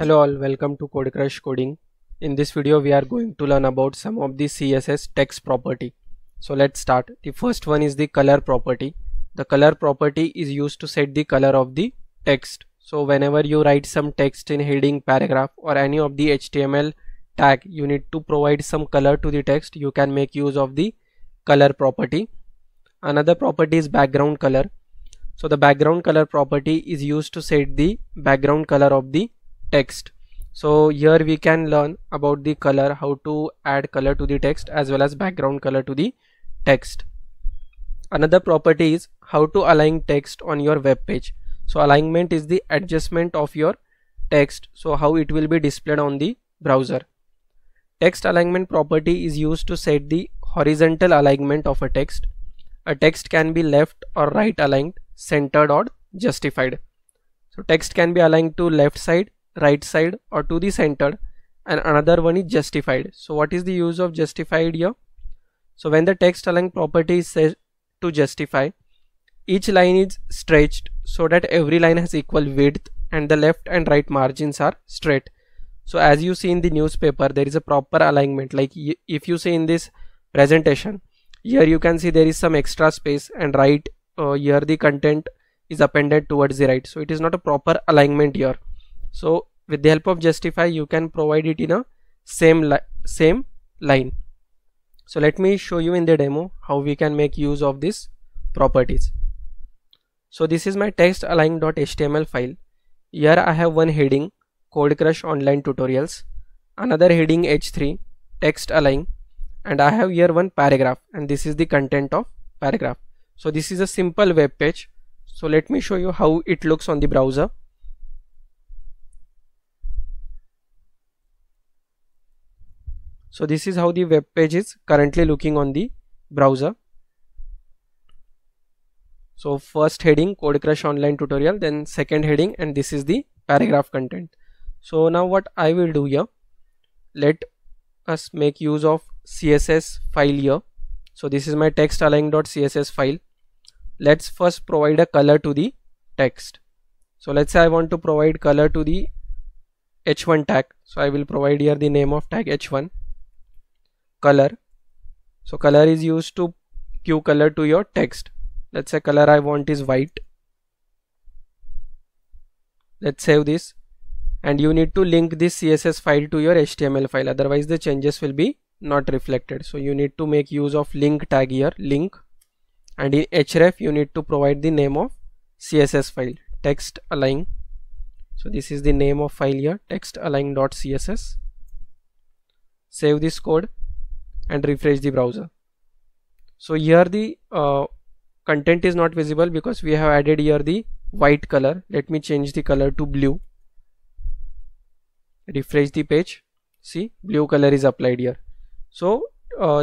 Hello all, welcome to Code Crush Coding. In this video we are going to learn about some of the CSS text property. So let's start. The first one is the color property. The color property is used to set the color of the text. So whenever you write some text in heading, paragraph or any of the HTML tag, you need to provide some color to the text. You can make use of the color property. Another property is background color. So the background color property is used to set the background color of the text. So here we can learn about the color, how to add color to the text as well as background color to the text. Another property is how to align text on your web page. So alignment is the adjustment of your text, so how it will be displayed on the browser. Text alignment property is used to set the horizontal alignment of a text. A text can be left or right aligned, centered or justified. So text can be aligned to left side, right side or to the center, and another one is justified. So what is the use of justified here? So when the text align property is set to justify, each line is stretched so that every line has equal width and the left and right margins are straight. So as you see in the newspaper, there is a proper alignment. Like if you see in this presentation, here you can see there is some extra space, and right here the content is appended towards the right. So it is not a proper alignment here. So with the help of justify, you can provide it in a same line. So let me show you in the demo how we can make use of these properties. So this is my text align.html file. Here I have one heading, Code Crush Online Tutorials, another heading H3, text align, and I have here one paragraph, and this is the content of paragraph. So this is a simple web page. So let me show you how it looks on the browser. So this is how the web page is currently looking on the browser. So first heading, Code Crush Online Tutorial, then second heading, and this is the paragraph content. So now what I will do here, let us make use of CSS file here. So this is my text align.css file. Let's first provide a color to the text. So let's say I want to provide color to the h1 tag. So I will provide here the name of tag h1. Color. So color is used to give color to your text. Let's say color I want is white. Let's save this, and you need to link this CSS file to your HTML file, otherwise the changes will be not reflected. So you need to make use of link tag here, link, and in href you need to provide the name of CSS file, text align. So this is the name of file here, text align.css. Save this code and refresh the browser. So here the content is not visible because we have added here the white color. Let me change the color to blue. Refresh the page. See, blue color is applied here. So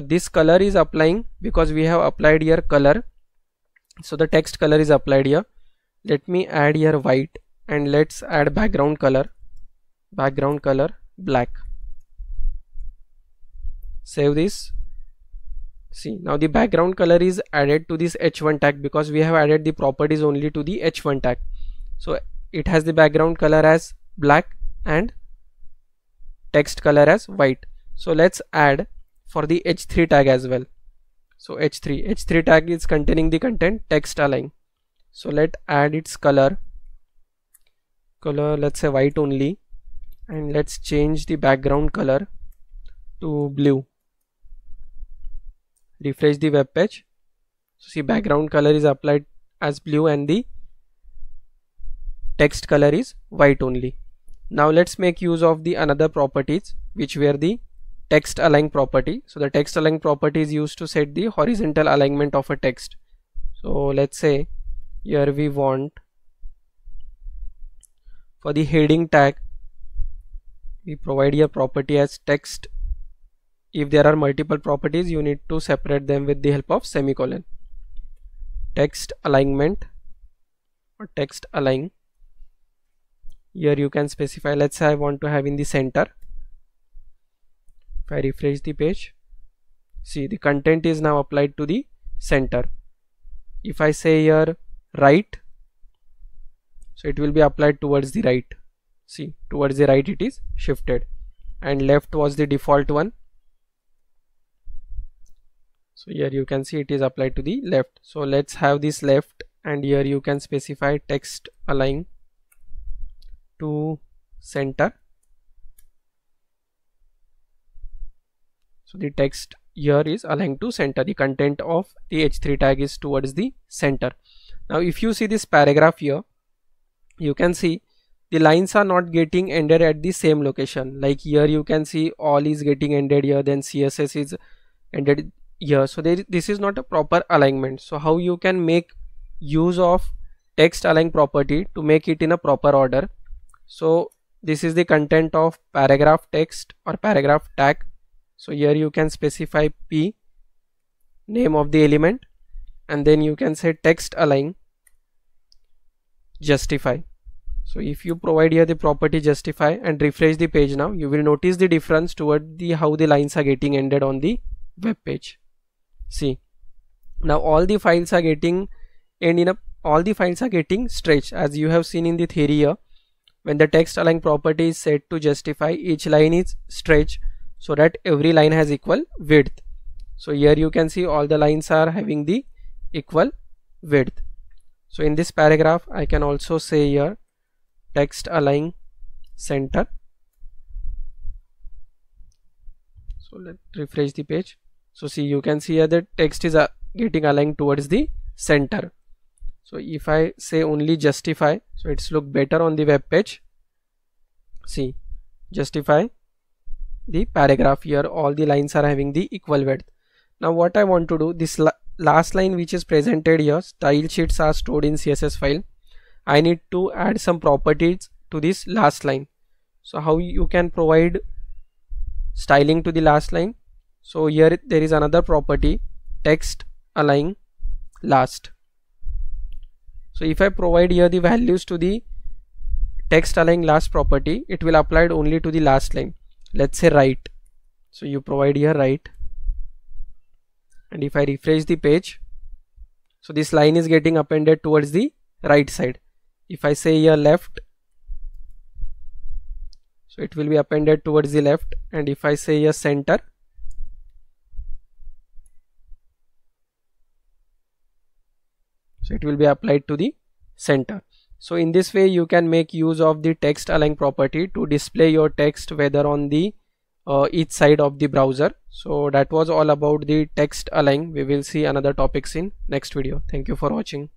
this color is applying because we have applied here color. So the text color is applied here. Let me add here white, and let's add background color. Background color black. Save this. See, now the background color is added to this h1 tag because we have added the properties only to the h1 tag. So it has the background color as black and text color as white. So let's add for the h3 tag as well. So h3 tag is containing the content text align. So let's add its color, let's say white only, and let's change the background color to blue. Refresh the web page. So see, background color is applied as blue and the text color is white only. Now let's make use of the another properties, which were the text align property. So the text align property is used to set the horizontal alignment of a text. So let's say here we want for the heading tag, we provide here property as text. If there are multiple properties, you need to separate them with the help of semicolon. Text alignment or text align. Here you can specify, let's say I want to have in the center. If I refresh the page, see the content is now applied to the center. If I say here right, so it will be applied towards the right. See, towards the right it is shifted, and left was the default one. So here you can see it is applied to the left. So let's have this left, and here you can specify text align to center. So the text here is aligned to center. The content of the h3 tag is towards the center. Now if you see this paragraph here, you can see the lines are not getting ended at the same location. Like here you can see all is getting ended here, then CSS is ended here. So this is not a proper alignment. So how you can make use of text align property to make it in a proper order? So this is the content of paragraph text or paragraph tag. So here you can specify P, name of the element, and then you can say text align justify. So if you provide here the property justify and refresh the page, now you will notice the difference toward the how the lines are getting ended on the web page. See, now all the files are getting stretched, as you have seen in the theory here. When the text align property is set to justify, each line is stretched so that every line has equal width. So here you can see all the lines are having the equal width. So in this paragraph I can also say here text align center. So let's refresh the page. So see, you can see here the text is getting aligned towards the center. So if I say only justify, so it's look better on the web page. See, justify the paragraph, here all the lines are having the equal width. Now what I want to do, this last line which is presented here, style sheets are stored in CSS file. I need to add some properties to this last line. So how you can provide styling to the last line? So here there is another property, text align last. So if I provide here the values to the text align last property, it will apply only to the last line. Let's say right. So you provide here right, and if I refresh the page, so this line is getting appended towards the right side. If I say here left, so it will be appended towards the left, and if I say here center, so it will be applied to the center. So in this way you can make use of the text align property to display your text whether on the each side of the browser. So that was all about the text align. We will see another topics in next video. Thank you for watching.